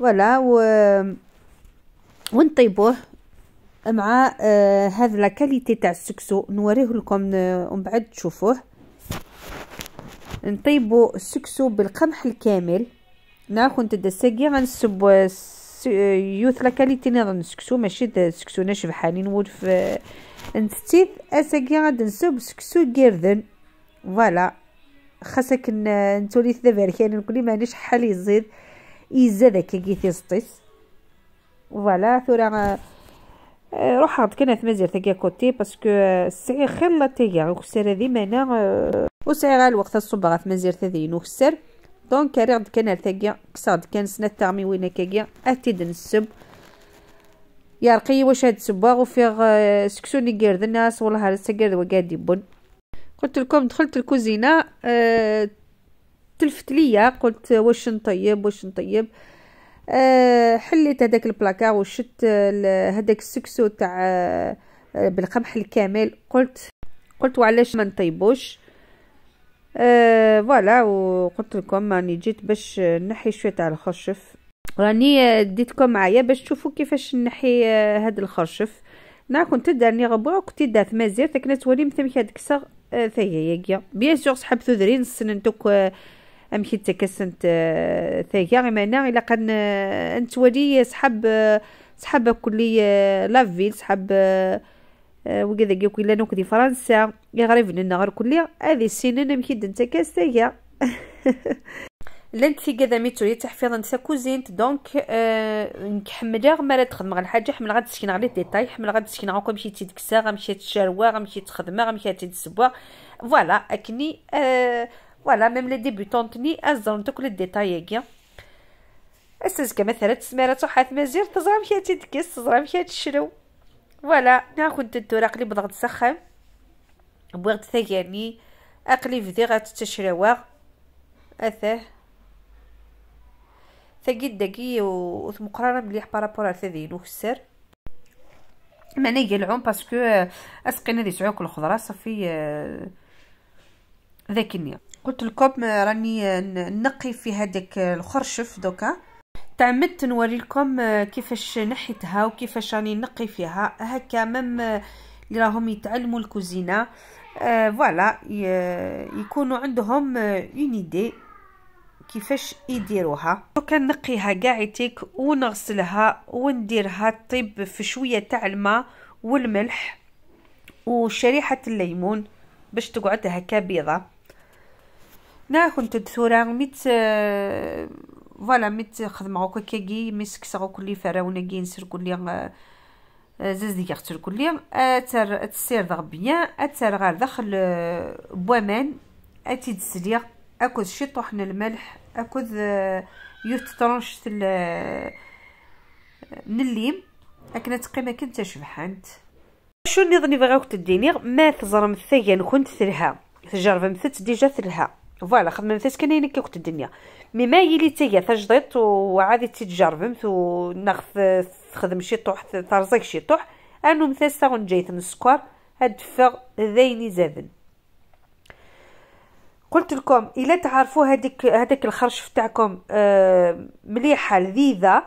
ولا ونطيبوه مع هذا لاكاليتي تاع السكسو. نوريه لكم ومن بعد تشوفوه. نطيبو السكسو بالقمح الكامل، ناخذ نتد الساقيه غنسبو يوث لاكاليتي نظن السكسو ماشي السكسو ناشف حالي نولف في نستيف الساقيه. غادي نسوب سكسو قردن فوالا. خاصك نتولي ذا يعني نقولي مانيش حال يزيد يزادك كي تيسطيس فوالا. ثورا روح حط كنا تمازير تاكيا كوتي باسكو السعي خلا تاكيا وخسر هذه مانا وسعي الوقت الصبغه تمازير تاذين وخسر دونك راه كنا تاكيا كساد كان سنه تاعمي وين كاكيا اتيد نسب يا رقي واش هاد الصباغ وفيغ سكسوني قرد الناس والله هذا سكرد وقادي بن. قلت لكم دخلت الكوزينه تلفت ليا قلت واش نطيب واش نطيب. حليت هذاك البلاكار وشت هذاك السكسو تاع بالقمح الكامل. قلت وعلاش ما نطيبوش فوالا. وقلت لكم راني جيت باش نحي شويه تاع الخرشف، راني ديتكم معايا باش تشوفوا كيفاش نحي هذا الخرشف. نا كنت دارني غبره كنت دات مازال تكنت ولي مثل هذيك الكسر ثايا يا بيان سور صحاب ثدرين سننتك امشي تكسنت ثايا غيمانا الا قد انتولي صحاب كلي لافيل صحاب وكذا كيكون لا نوكدي فرنسا يغرب لنا غير كلي هذه السنين امشي دنتكس ثايا لانت في كذا ميتولي تحفيظا نتا كوزينت دونك نحملها غمرة تخدم غير الحاجه حمل غاد تسكن غير لي ديتاي حمل غاد تسكن غاكم مشيتي تكسا غمشيتي تشروى غمشيتي تخدم غمشيتي تسبوا فوالا اكني فوالا ميم لي ديبيتونتني ازون تاكل الديتاي كيا اساسك مثلا تسمارات وحات مازير تزرا مشيتي تكس تزرا مشيتي تشرو فوالا. ناخذ الدوراق اللي بضغط سخن بوغد ثاني اقلي فدي غاتتشروى اثاه ثقيل دقي وثم قرارة مليح بارابور ثذين وخسر معناه يلعون باسكو اسقينا دي سعوك الخضرة صافي ذاك النية. قلت لكم راني نقي في هذاك الخرشف دوكا تعمدت نوري لكم كيفاش نحيتها وكيفاش راني نقي فيها هكا مم اللي راهم يتعلموا الكوزينة فوالا يكونوا عندهم اونيدي كيفاش يديروها. كنقيها قاعتك ونغسلها ونديرها طيب في شويه تاع الماء والملح وشريحه الليمون باش تقعد هكا بيضه. ناخذ الدثوره ميت فوالا ميت خدمه هكا كي مسكسه كلي فراونه كي نسرقوا لي زاز دي كارتر كلي اتر تسير ضغبيا اتر غير دخل بوامان اتي تسليق اكل شطحن الملح اكل يوت طرنش من الليم اكنا تقيمه كنت شبحانت شو نظني بغاوك تديني ما تزرم الثيان كنت ثلها تجرب مثت ديجا ثلها فوالا خدمه مثت كنين كي كنت الدنيا مي ما يلي تيا تجديط وعادي تجربمت وناخذ تخدم شي طوح ترزق شي طوح انو مثاسه ونجيت من السكر هاد فغ ذيني زابن. قلت لكم الا تعرفوا هذاك الخرشف تاعكم مليحه لذيذه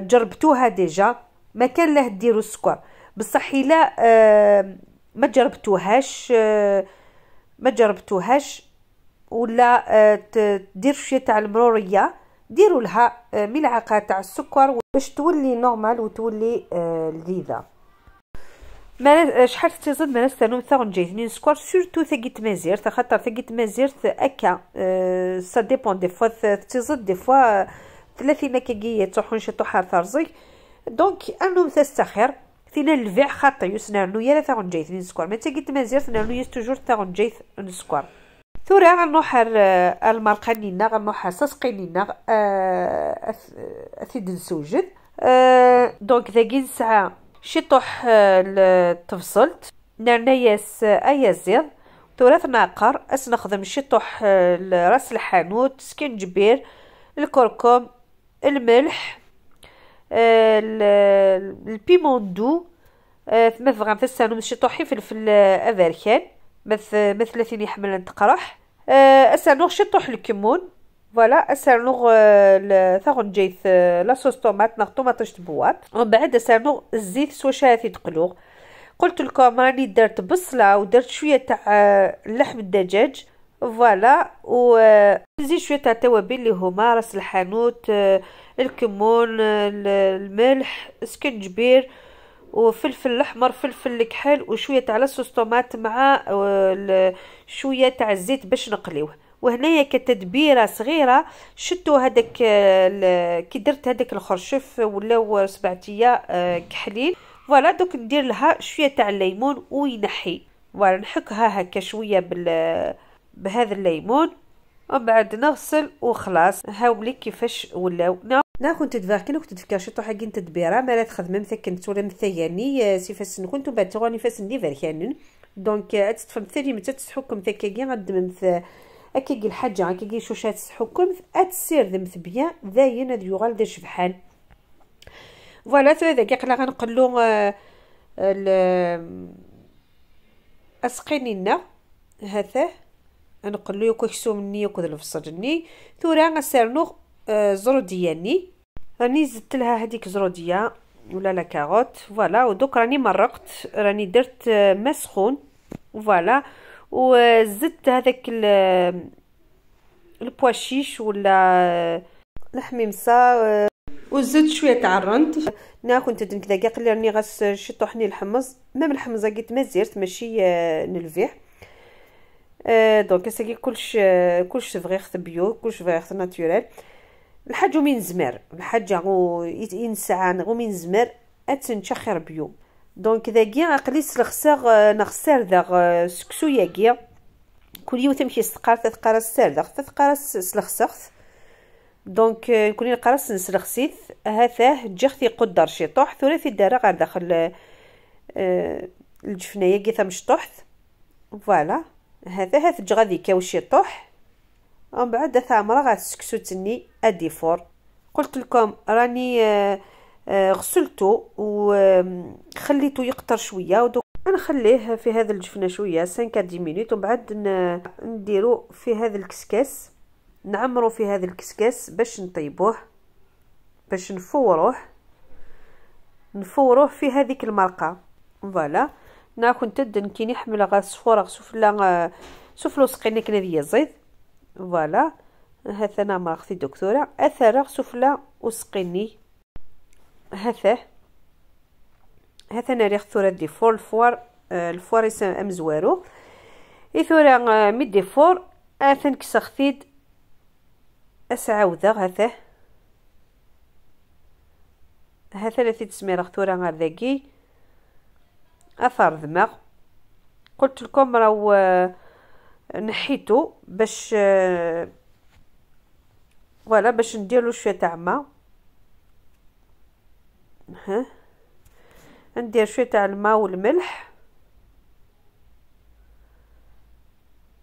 جربتوها ديجا ما كان له ديروا السكر بصح الا ما جربتوهاش ولا دير شويه تاع المروريه ديروا لها ملعقه تاع السكر باش تولي نورمال وتولي لذيذه. ما شحال تزيد ما نستنو حتى نجي سكور سورتو ثقيت مازير خاطر ثقيت مازير هكا سا ديبون دي فوا تزيد دي فوا 30 مكاكيه تروحون شي طحار ترزي دونك انو تستخير فينا الفيع خاطر يسنانو يا حتى نجي سكور ما ثقيت مازير نانو يستوجور حتى نجي سكور. ثورا غنوح المرقه لينا غنوح ساسقي لينا اثيد نسوجد دونك ذاكي ساعه شي طوح التفصلت نرنياس ايا زيض تراث ناقر اسنخدم شي طوح راس الحانوت سكنجبير الكركم الملح البيمون دو ثم فغان ثسانو مشي طوحي فلفل افركان مثل ثاني حمل تقرح اسانو شي طوح الكمون فوالا اسانو ثغن جايث لاصوص طوماط نا طوماطش تبوات ومن بعد اسانو الزيت سوا شاثي تقلوغ. قلت لكم راني درت بصله ودرت شويه تاع لحم الدجاج فوالا ونزيد شويه تاع التوابل اللي هما راس الحانوت الكمون الملح سكنجبير وفلفل الاحمر فلفل الكحل وشويه تاع لاصوص طوماط مع شويه تاع الزيت باش نقليوه. وهنايا كتدبيره صغيره شتو هذاك كي درت هذاك الخرشف ولاو سبعتيه كحلين فوالا. دوك ندير لها شويه تاع الليمون وينحي فوالا نحكها هكا شويه بهذا الليمون ومن بعد نغسل وخلاص. هاولي كيفاش ولاو نا كنت تفكر كنت تفكر شطو حقين تدبيره مرات خدمه مثكنت ولا مثياني سيفاس كنت بعد غني فاس ندير كانن دونك تفهم ثاني متى تحكم تكاكي غدم اكيكي الحاجه اكيكي شوشات تحكم اتسير ذم ثبيا ذاين ذ يغال ذا شبحان فوالا. هذاك قلا غنقلو اسقيني لنا هذا نقلو يكسو مني يكد الفصجني ثورا غسرنو زرودياني راني زدت لها هذيك زروديه ولا لا كاروت فوالا. ودوك راني مرقت راني درت ما سخون فوالا وزدت هذاك البواشيش ولا الحميمصه وزدت شويه تاع الرند. انا كنت كذا كاع قال راني غاس شي طحني الحمص مام الحمصه قلت ما زيرت ماشي نلفيه دونك ساكي كلش فغيغ بيو كلش فغيغ ناتوريل الحاج من زمر الحاج غو ينسعان غو من زمر اتنشخر بيو. دونك ذاكي عقلي سلخساغ نخسر ذاغ سكسو ياكي كل يوم تمشي ستقار تتقار السردغ تتقار سلخسخت دونك كوني القراص نسلخسيت هذا جختي قدر شي طوح ثلاثي الدار غير داخل الجفنايه كي ثمش طحت فوالا. هذا تج غادي كاوشي طوح ومن بعد ثامره غتسكسو تني اديفور. قلت لكم راني غسلته وخليته يقطر شويه ودوك نخليه في هذا الجفنه شويه 5 دقائق ومن بعد نديرو في هذا الكسكاس نعمرو في هذا الكسكاس باش نطيبوه باش نفوروه في هذيك المرقه فوالا. انا كنت كي نحمل غا صفوره سفله سفلو سقينا كنا ديال الزيت فوالا. هذا انا مرقتي دكتوره اثر سفله وسقيني هذا انا ريخ ثوره دي فور الفوار يسمى مزوارو اي ثوره مي دي فور اثن كسختيد اسعاوده هذا التي تسمي راه ثوره غير ذاكي اثار دماغ. قلت لكم راهو نحيتو باش فوالا باش نديرلو شويه تاع ما ندير شويه تاع الماء والملح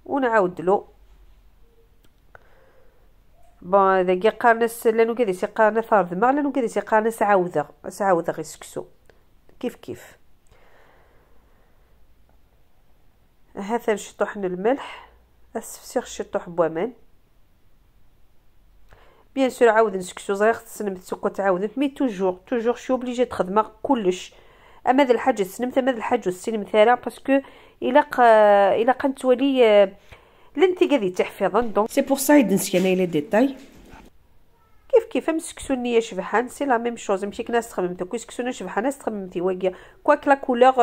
ونعاود له با دقيقه قرنس لانه كذا سي قرن ثار دماغ لانه كذا سي قرن سعاوده غير سكسو كيف هذا نشطح الملح السفسير شطح بوامان بيان سور عاود نسكسو زغير خصنا نسكو تعاود مي توجور شي اوبليجي تخدمها كلش اما هذا الحاجه سنمت اما هذا الحاجه السلم ثاره باسكو الا قنتولي لنتي قادي تحفظا دونك سي بور سا نسينا لي ديتاي كيف مسكسو النيه شبحان سي لا ميم شوز ماشي كناس تخدمتو كيسكسونا شبحان ناس تخدمتي واقيه كواك لا كولور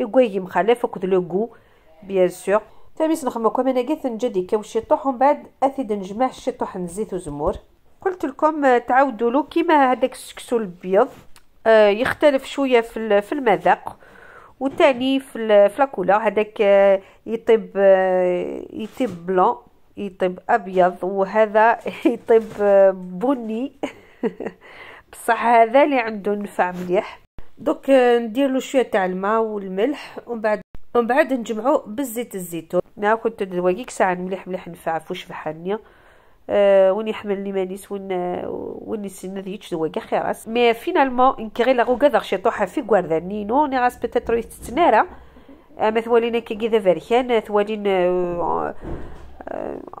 يقوي مخالف وكد لو غو بيان سور تميس نخمو كما انا قلت نجدي كاوشي طوح ومن بعد اثيد نجمع الشطوح نزيت وزمور. قلت لكم تعاودوا له كيما هذاك السكسو البيض يختلف شويه في المذاق وتاني في لاكولور هذاك يطيب بلون يطيب ابيض وهذا يطيب بني بصح هذا اللي عنده نفع مليح. دوك ندير له شويه تاع الماء والملح ومن بعد نجمعوه بالزيت الزيتون. انا كنت دواكيك ساعه مليح مليح نفع فوش فحانيه وني حمل لي مانيس وني سنذيتش دواكي خلاص. مي فينالمون نكري لا غوكا داخشي طوحه في غواردانينو ني راس بيتيترو يستنارا اما ثوالينا كي كذا فاريان ثوالين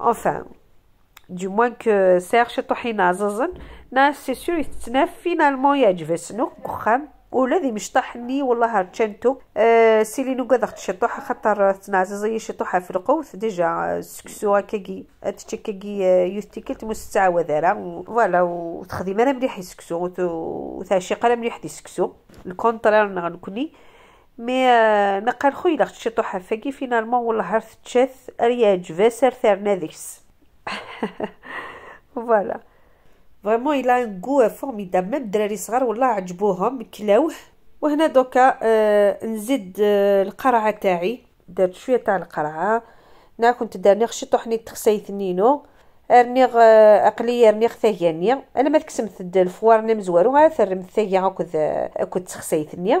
enfin du moins que سيرش طحينا ززن ناس سي سيو يتناف فينالمون يعجبس نو كخام والذي مش طحني والله رتشنتو سيلينو كذا شطوحه خطر تنعززي شطوحه في القوس ديجا سكسوها كي تشكي يستكلت مستعوذ راه فوالا وتخدي مالا مليح يسكسو وتعشي قال مليح يسكسو الكونترير نكوني مي نقال خويا لا شطوحه فكي فينالمون والله رتشث رياج فاسر ثرناديس فوالا فريمون الى ان غو فورميدابل ميم الدراري صغار والله عجبوهم كلاوه. وهنا دوكا نزيد القرعه تاعي درت شويه تاع القرعه. انا كنت داني خشيت طحني تخسيت نينو رني اقليه رني ثانيه انا ما تكسمت الفوار ني مزوارو غير ثرم ثانيه هكا كنت تخسيتني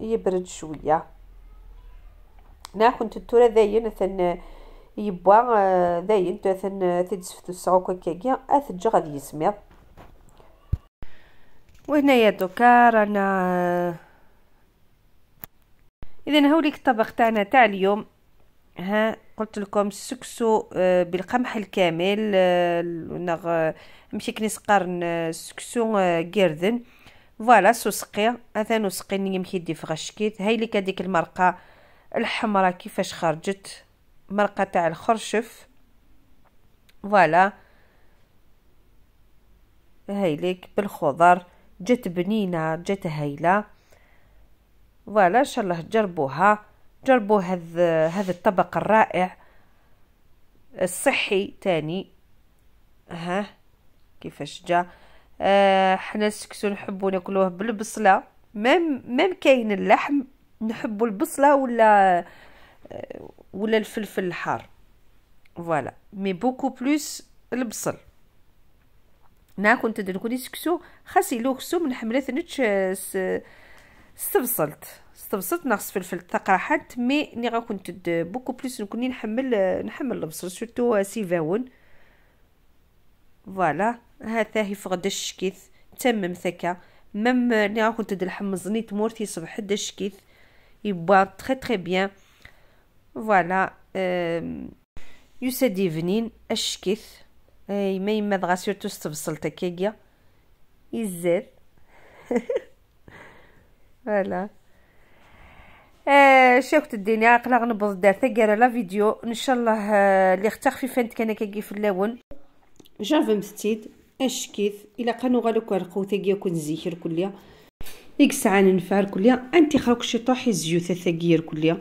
يبرد شويه. نا كنت التورا داين مثلا يبوا داين مثلا تيدسفتو السعوك هكاكيا اثج غادي يسميض. وهنايا دوكا رانا اذا هاوليك الطبق تاعنا تاع اليوم. ها قلت لكم السكسو بالقمح الكامل نغ ماشي كني سقارن السكسو قردن فوالا سوسقي اثانو سقيني مخيدي في غشكيت. هاي ليك هذيك المرقه الحمراء كيفاش خرجت مرقه تاع الخرشف فوالا هايليك بالخضر جات بنينه جات هايله فوالا. ان شاء الله جربوها جربوا هذا الطبق الرائع الصحي تاني. ها كيفاش جا حنا السكسو نحبو ناكلوه بالبصله ميم كاين اللحم نحبو البصله ولا الفلفل الحار فوالا مي بوكو بلوس البصل. انا كنت دركوني سكسو خاص يلوكسو من حمله نتش استبصلت ناقص فلفل تقراحات مي ني غا كنت بوكو بلوس نكوني نحمل البصل سورتو سيفاون فوالا. هاثاهي فقد الشكيث تمم ثكا ميم ني غا كنت دلحمزني تمورتي صبح الشكيث يبوا تري تري بيان فوالا يسدي فنين الشكيث اي ما يمد غا سيرتو استبصلت هكايا يزاد فوالا. شاكت الدنيا قلا غنبوظ دارت كاع لا فيديو ان شاء الله اللي اختخفيفه كان كيجي في اللون جافم ستيد الشكيث الا قانو غالوك رقو تاكيا كون زيكر كليا يكسعان نفعل كليا انت خاوك شي طوحي الزيوت تاكيا كليا.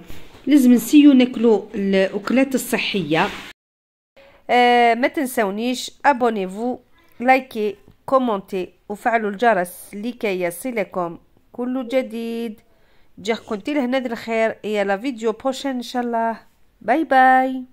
لازم نسيو ناكلو الاكلات الصحيه. ما تنساونيش ابونيفو لايكي كومونتي وفعلوا الجرس لكي يصلكم كل جديد. جا كنتي لهنا الخير يلا فيديو بوشين ان شاء الله. باي باي.